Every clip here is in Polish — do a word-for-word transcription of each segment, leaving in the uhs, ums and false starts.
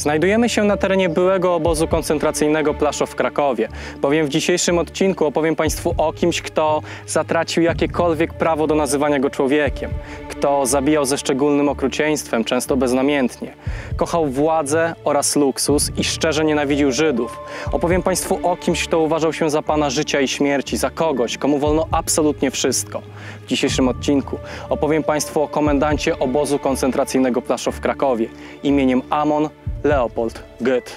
Znajdujemy się na terenie byłego obozu koncentracyjnego Plaszow w Krakowie, bowiem w dzisiejszym odcinku opowiem Państwu o kimś, kto zatracił jakiekolwiek prawo do nazywania go człowiekiem, kto zabijał ze szczególnym okrucieństwem, często beznamiętnie, kochał władzę oraz luksus i szczerze nienawidził Żydów. Opowiem Państwu o kimś, kto uważał się za pana życia i śmierci, za kogoś, komu wolno absolutnie wszystko. W dzisiejszym odcinku opowiem Państwu o komendancie obozu koncentracyjnego Plaszow w Krakowie imieniem Amon Leopold Göth.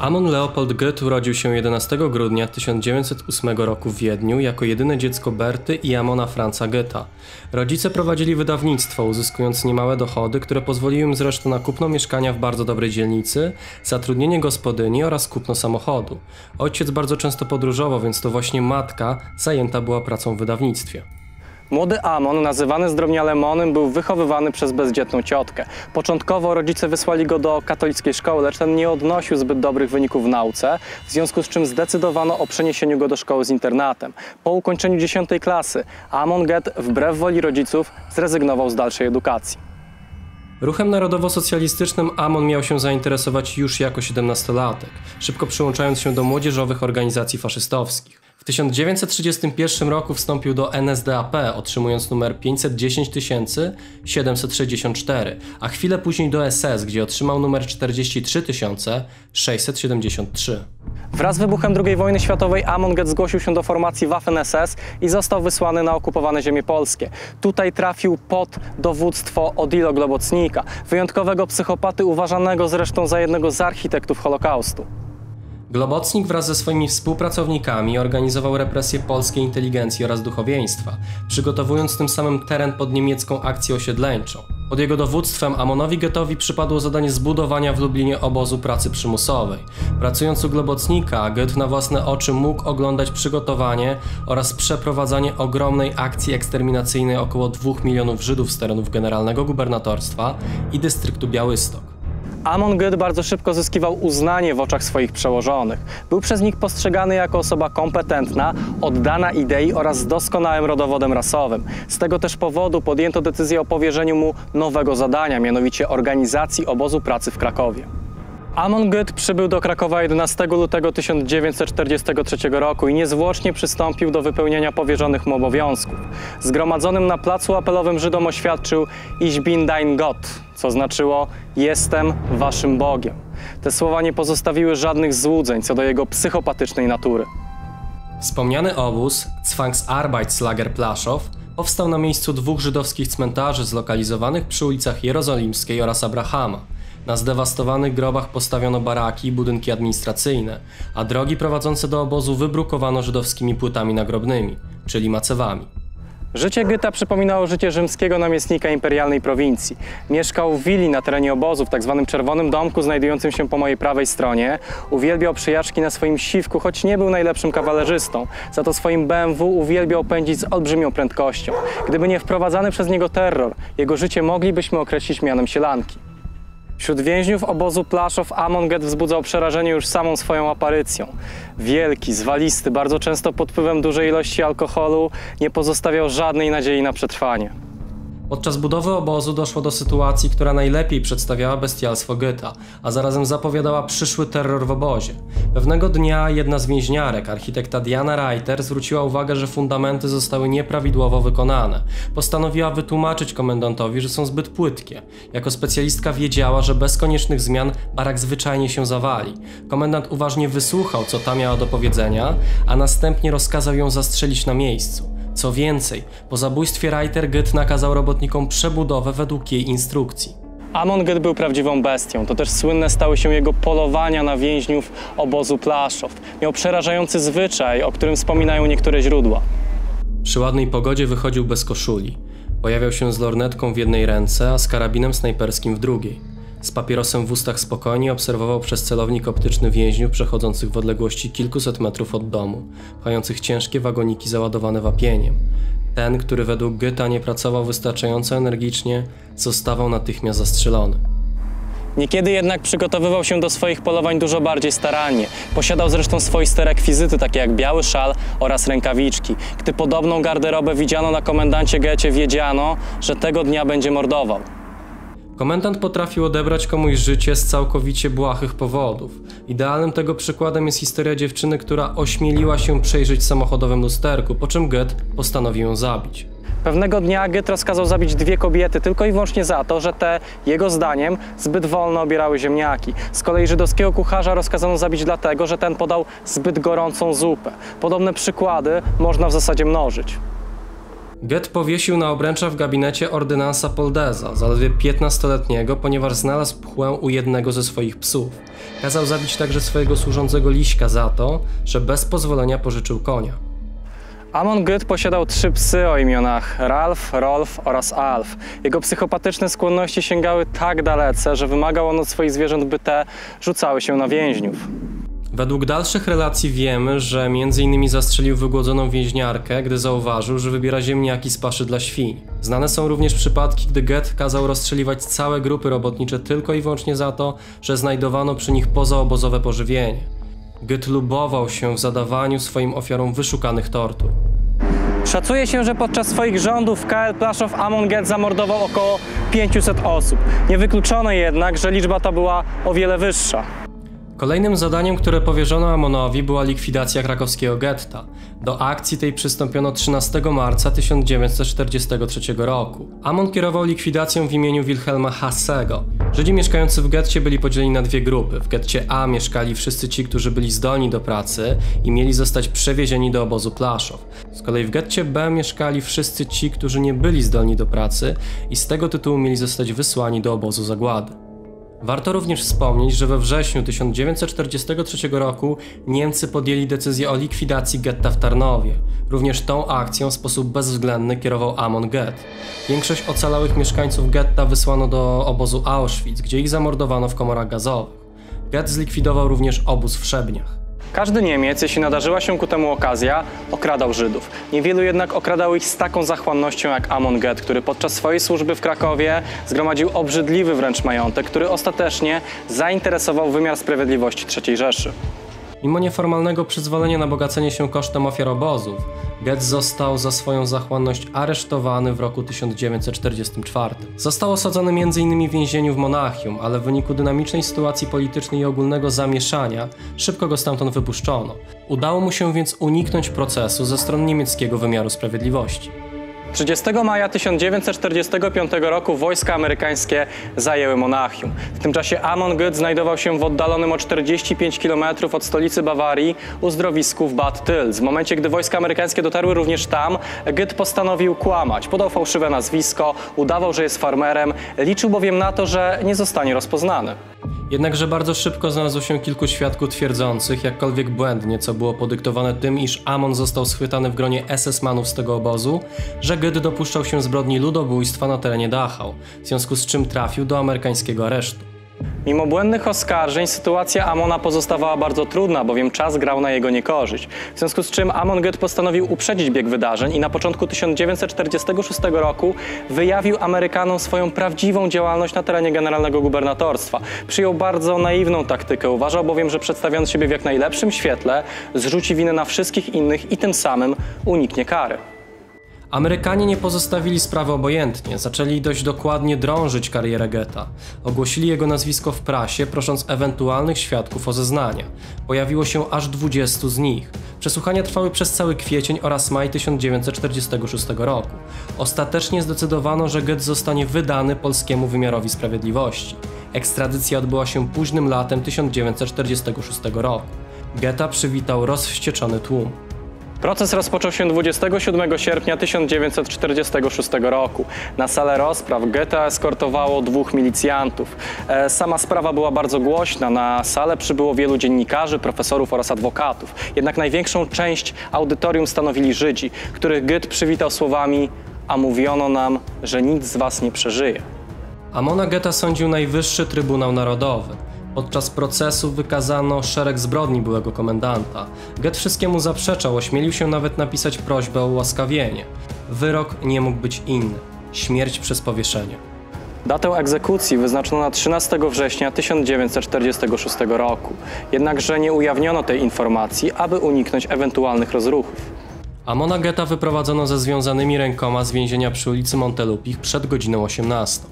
Amon Leopold Göth urodził się jedenastego grudnia tysiąc dziewięćset ósmego roku w Wiedniu jako jedyne dziecko Berty i Amona Franza Goetha. Rodzice prowadzili wydawnictwo, uzyskując niemałe dochody, które pozwoliły im zresztą na kupno mieszkania w bardzo dobrej dzielnicy, zatrudnienie gospodyni oraz kupno samochodu. Ojciec bardzo często podróżował, więc to właśnie matka zajęta była pracą w wydawnictwie. Młody Amon, nazywany zdrobnie Lemonem, był wychowywany przez bezdzietną ciotkę. Początkowo rodzice wysłali go do katolickiej szkoły, lecz ten nie odnosił zbyt dobrych wyników w nauce, w związku z czym zdecydowano o przeniesieniu go do szkoły z internatem. Po ukończeniu dziesiątej klasy Amon Goethe, wbrew woli rodziców, zrezygnował z dalszej edukacji. Ruchem narodowo-socjalistycznym Amon miał się zainteresować już jako siedemnastolatek, szybko przyłączając się do młodzieżowych organizacji faszystowskich. W tysiąc dziewięćset trzydziestym pierwszym roku wstąpił do N S D A P, otrzymując numer pięćset dziesięć tysięcy siedemset sześćdziesiąt cztery, a chwilę później do S S, gdzie otrzymał numer czterdzieści trzy tysiące sześćset siedemdziesiąt trzy. Wraz z wybuchem drugiej wojny światowej Amon Goethe zgłosił się do formacji Waffen S S i został wysłany na okupowane ziemie polskie. Tutaj trafił pod dowództwo Odilo Globocnika, wyjątkowego psychopaty uważanego zresztą za jednego z architektów Holokaustu. Globocnik wraz ze swoimi współpracownikami organizował represje polskiej inteligencji oraz duchowieństwa, przygotowując tym samym teren pod niemiecką akcję osiedleńczą. Pod jego dowództwem Amonowi Goethowi przypadło zadanie zbudowania w Lublinie obozu pracy przymusowej. Pracując u Globocnika, Goethe na własne oczy mógł oglądać przygotowanie oraz przeprowadzanie ogromnej akcji eksterminacyjnej około dwóch milionów Żydów z terenów Generalnego Gubernatorstwa i dystryktu Białystok. Amon Goethe bardzo szybko zyskiwał uznanie w oczach swoich przełożonych. Był przez nich postrzegany jako osoba kompetentna, oddana idei oraz z doskonałym rodowodem rasowym. Z tego też powodu podjęto decyzję o powierzeniu mu nowego zadania, mianowicie organizacji obozu pracy w Krakowie. Amon Goethe przybył do Krakowa jedenastego lutego tysiąc dziewięćset czterdziestego trzeciego roku i niezwłocznie przystąpił do wypełnienia powierzonych mu obowiązków. Zgromadzonym na placu apelowym Żydom oświadczył „Ich bin dein Gott”, co znaczyło „Jestem waszym Bogiem”. Te słowa nie pozostawiły żadnych złudzeń co do jego psychopatycznej natury. Wspomniany obóz, Zwangsarbeitslager Plaszow, powstał na miejscu dwóch żydowskich cmentarzy zlokalizowanych przy ulicach Jerozolimskiej oraz Abrahama. Na zdewastowanych grobach postawiono baraki i budynki administracyjne, a drogi prowadzące do obozu wybrukowano żydowskimi płytami nagrobnymi, czyli macewami. Życie Goetha przypominało życie rzymskiego namiestnika imperialnej prowincji. Mieszkał w willi na terenie obozu, w tak zwanym Czerwonym Domku, znajdującym się po mojej prawej stronie. Uwielbiał przejażdżki na swoim siwku, choć nie był najlepszym kawalerzystą. Za to swoim B M W uwielbiał pędzić z olbrzymią prędkością. Gdyby nie wprowadzany przez niego terror, jego życie moglibyśmy określić mianem sielanki. Wśród więźniów obozu Plaszow Amon Goethe wzbudzał przerażenie już samą swoją aparycją. Wielki, zwalisty, bardzo często pod wpływem dużej ilości alkoholu, nie pozostawiał żadnej nadziei na przetrwanie. Podczas budowy obozu doszło do sytuacji, która najlepiej przedstawiała bestialstwo Goetha, a zarazem zapowiadała przyszły terror w obozie. Pewnego dnia jedna z więźniarek, architekta Diana Reiter, zwróciła uwagę, że fundamenty zostały nieprawidłowo wykonane. Postanowiła wytłumaczyć komendantowi, że są zbyt płytkie. Jako specjalistka wiedziała, że bez koniecznych zmian barak zwyczajnie się zawali. Komendant uważnie wysłuchał, co ta miała do powiedzenia, a następnie rozkazał ją zastrzelić na miejscu. Co więcej, po zabójstwie Reiter Goethe nakazał robotnikom przebudowę według jej instrukcji. Amon Goethe był prawdziwą bestią, to też słynne stały się jego polowania na więźniów obozu Plaszow. Miał przerażający zwyczaj, o którym wspominają niektóre źródła. Przy ładnej pogodzie wychodził bez koszuli. Pojawiał się z lornetką w jednej ręce, a z karabinem snajperskim w drugiej. Z papierosem w ustach spokojnie obserwował przez celownik optyczny więźniów przechodzących w odległości kilkuset metrów od domu, pchających ciężkie wagoniki załadowane wapieniem. Ten, który według Goetha nie pracował wystarczająco energicznie, zostawał natychmiast zastrzelony. Niekiedy jednak przygotowywał się do swoich polowań dużo bardziej starannie. Posiadał zresztą swoiste rekwizyty, takie jak biały szal oraz rękawiczki. Gdy podobną garderobę widziano na komendancie Goethie, wiedziano, że tego dnia będzie mordował. Komendant potrafił odebrać komuś życie z całkowicie błahych powodów. Idealnym tego przykładem jest historia dziewczyny, która ośmieliła się przejrzeć w samochodowym lusterku, po czym Goethe postanowił ją zabić. Pewnego dnia Goethe rozkazał zabić dwie kobiety tylko i wyłącznie za to, że te, jego zdaniem, zbyt wolno obierały ziemniaki. Z kolei żydowskiego kucharza rozkazano zabić dlatego, że ten podał zbyt gorącą zupę. Podobne przykłady można w zasadzie mnożyć. Goethe powiesił na obręczach w gabinecie ordynansa Poldeza, zaledwie piętnastoletniego, ponieważ znalazł pchłę u jednego ze swoich psów. Kazał zabić także swojego służącego liśka za to, że bez pozwolenia pożyczył konia. Amon Goethe posiadał trzy psy o imionach Ralf, Rolf oraz Alf. Jego psychopatyczne skłonności sięgały tak dalece, że wymagał on od swoich zwierząt, by te rzucały się na więźniów. Według dalszych relacji wiemy, że między innymi zastrzelił wygłodzoną więźniarkę, gdy zauważył, że wybiera ziemniaki z paszy dla świń. Znane są również przypadki, gdy Goethe kazał rozstrzeliwać całe grupy robotnicze tylko i wyłącznie za to, że znajdowano przy nich pozaobozowe pożywienie. Goethe lubował się w zadawaniu swoim ofiarom wyszukanych tortur. Szacuje się, że podczas swoich rządów w K R Plaszow Amon Goethe zamordował około pięciuset osób. Niewykluczone jednak, że liczba ta była o wiele wyższa. Kolejnym zadaniem, które powierzono Amonowi, była likwidacja krakowskiego getta. Do akcji tej przystąpiono trzynastego marca tysiąc dziewięćset czterdziestego trzeciego roku. Amon kierował likwidacją w imieniu Wilhelma Hassego. Żydzi mieszkający w getcie byli podzieleni na dwie grupy. W getcie A mieszkali wszyscy ci, którzy byli zdolni do pracy i mieli zostać przewiezieni do obozu Plaszow. Z kolei w getcie B mieszkali wszyscy ci, którzy nie byli zdolni do pracy i z tego tytułu mieli zostać wysłani do obozu zagłady. Warto również wspomnieć, że we wrześniu tysiąc dziewięćset czterdziestego trzeciego roku Niemcy podjęli decyzję o likwidacji getta w Tarnowie. Również tą akcją w sposób bezwzględny kierował Amon Goethe. Większość ocalałych mieszkańców getta wysłano do obozu Auschwitz, gdzie ich zamordowano w komorach gazowych. Goethe zlikwidował również obóz w Szebniach. Każdy Niemiec, jeśli nadarzyła się ku temu okazja, okradał Żydów. Niewielu jednak okradało ich z taką zachłannością jak Amon Goethe, który podczas swojej służby w Krakowie zgromadził obrzydliwy wręcz majątek, który ostatecznie zainteresował wymiar sprawiedliwości trzeciej Rzeszy. Mimo nieformalnego przyzwolenia na bogacenie się kosztem ofiar obozów, Goethe został za swoją zachłanność aresztowany w roku tysiąc dziewięćset czterdziestym czwartym. Został osadzony między innymi w więzieniu w Monachium, ale w wyniku dynamicznej sytuacji politycznej i ogólnego zamieszania szybko go stamtąd wypuszczono. Udało mu się więc uniknąć procesu ze strony niemieckiego wymiaru sprawiedliwości. trzydziestego maja tysiąc dziewięćset czterdziestego piątego roku wojska amerykańskie zajęły Monachium. W tym czasie Amon Goethe znajdował się w oddalonym o czterdzieści pięć kilometrów od stolicy Bawarii uzdrowisku w Bad Tölz. W momencie, gdy wojska amerykańskie dotarły również tam, Goethe postanowił kłamać. Podał fałszywe nazwisko, udawał, że jest farmerem, liczył bowiem na to, że nie zostanie rozpoznany. Jednakże bardzo szybko znalazło się kilku świadków twierdzących, jakkolwiek błędnie, co było podyktowane tym, iż Amon został schwytany w gronie es es manów z tego obozu, że Goethe dopuszczał się zbrodni ludobójstwa na terenie Dachau, w związku z czym trafił do amerykańskiego aresztu. Mimo błędnych oskarżeń sytuacja Amona pozostawała bardzo trudna, bowiem czas grał na jego niekorzyść. W związku z czym Amon Goethe postanowił uprzedzić bieg wydarzeń i na początku tysiąc dziewięćset czterdziestego szóstego roku wyjawił Amerykanom swoją prawdziwą działalność na terenie Generalnego Gubernatorstwa. Przyjął bardzo naiwną taktykę, uważał bowiem, że przedstawiając siebie w jak najlepszym świetle, zrzuci winę na wszystkich innych i tym samym uniknie kary. Amerykanie nie pozostawili sprawy obojętnie, zaczęli dość dokładnie drążyć karierę Goethe'a. Ogłosili jego nazwisko w prasie, prosząc ewentualnych świadków o zeznania. Pojawiło się aż dwudziestu z nich. Przesłuchania trwały przez cały kwiecień oraz maj tysiąc dziewięćset czterdziestego szóstego roku. Ostatecznie zdecydowano, że Goethe zostanie wydany polskiemu wymiarowi sprawiedliwości. Ekstradycja odbyła się późnym latem tysiąc dziewięćset czterdziestego szóstego roku. Goethe'a przywitał rozwścieczony tłum. Proces rozpoczął się dwudziestego siódmego sierpnia tysiąc dziewięćset czterdziestego szóstego roku. Na salę rozpraw Goethe eskortowało dwóch milicjantów. E, sama sprawa była bardzo głośna. Na salę przybyło wielu dziennikarzy, profesorów oraz adwokatów. Jednak największą część audytorium stanowili Żydzi, których Goethe przywitał słowami: a mówiono nam, że nic z was nie przeżyje. Amona Goethe sądził Najwyższy Trybunał Narodowy. Podczas procesu wykazano szereg zbrodni byłego komendanta. Goethe wszystkiemu zaprzeczał, ośmielił się nawet napisać prośbę o ułaskawienie. wyrok nie mógł być inny – śmierć przez powieszenie. Datę egzekucji wyznaczono na trzynastego września tysiąc dziewięćset czterdziestego szóstego roku, jednakże nie ujawniono tej informacji, aby uniknąć ewentualnych rozruchów. Amona Götha wyprowadzono ze związanymi rękoma z więzienia przy ulicy Montelupich przed godziną osiemnastą.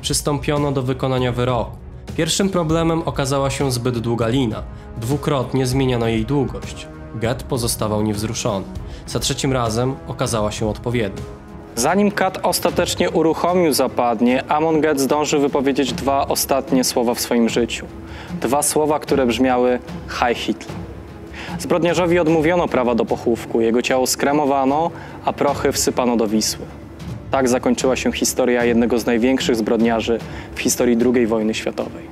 Przystąpiono do wykonania wyroku. Pierwszym problemem okazała się zbyt długa lina. Dwukrotnie zmieniano jej długość. Göth pozostawał niewzruszony. Za trzecim razem okazała się odpowiednia. Zanim Kat ostatecznie uruchomił zapadnie, Amon Götz zdążył wypowiedzieć dwa ostatnie słowa w swoim życiu. Dwa słowa, które brzmiały Heil Hitler. Zbrodniarzowi odmówiono prawa do pochówku, jego ciało skremowano, a prochy wsypano do Wisły. Tak zakończyła się historia jednego z największych zbrodniarzy w historii drugiej wojny światowej.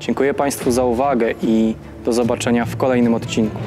Dziękuję Państwu za uwagę i do zobaczenia w kolejnym odcinku.